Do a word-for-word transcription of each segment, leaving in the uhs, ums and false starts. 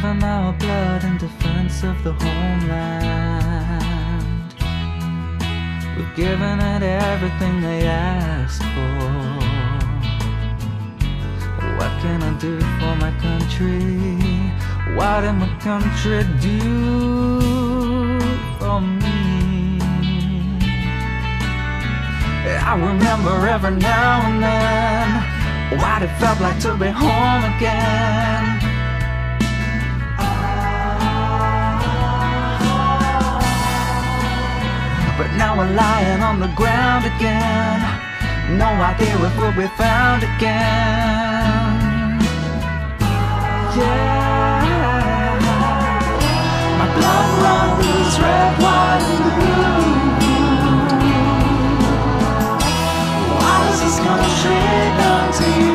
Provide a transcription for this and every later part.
giving our blood in defense of the homeland. We're giving it everything they asked for. What can I do for my country? What did my country do for me? I remember every now and then what it felt like to be home again. But now we're lying on the ground again, no idea if we'll be found again. Yeah, my blood runs red, white and blue. Why is this country done to you?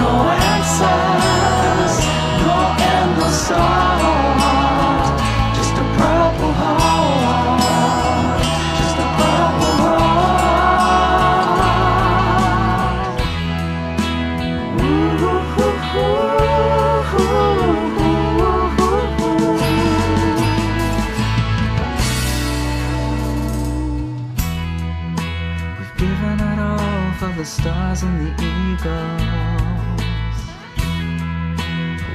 No answers, no endless sorrow, just a purple heart, just a purple heart. Ooh, ooh, ooh, ooh, ooh, ooh. We've given it all for the stars and the eagles.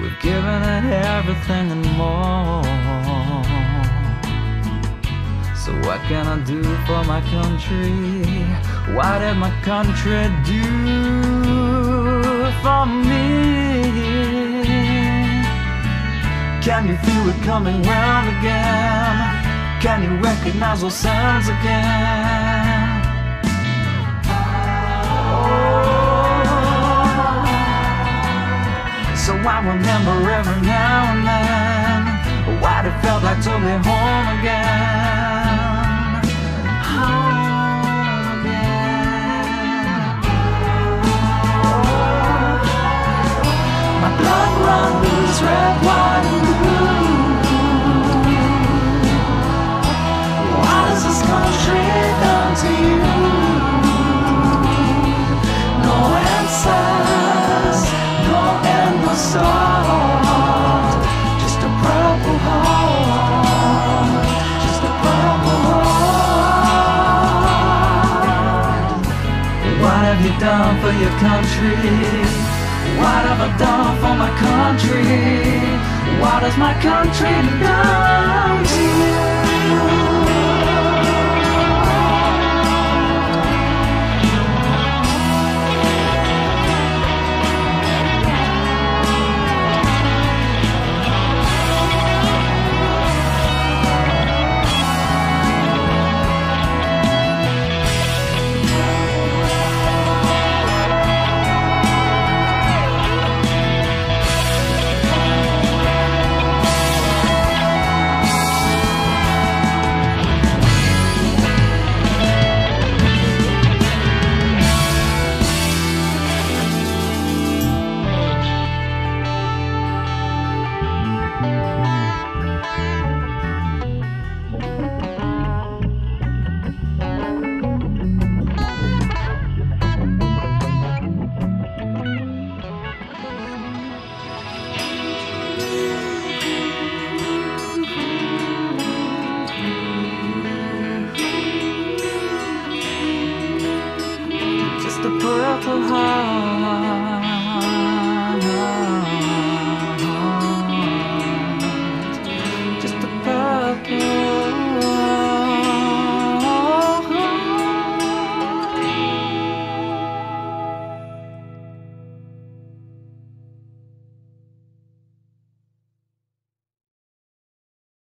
We've given it everything and more. So what can I do for my country? What did my country do for me? Can you feel it coming round again? Can you recognize those sounds again? Oh. So I remember every now and then what it felt like to be home again. Red, white and blue. Why does this country done to you? No answers, no endless sorrow, just a purple heart, just a purple heart. What have you done for your country? What have I done for my country? What has my country done to you? Oh,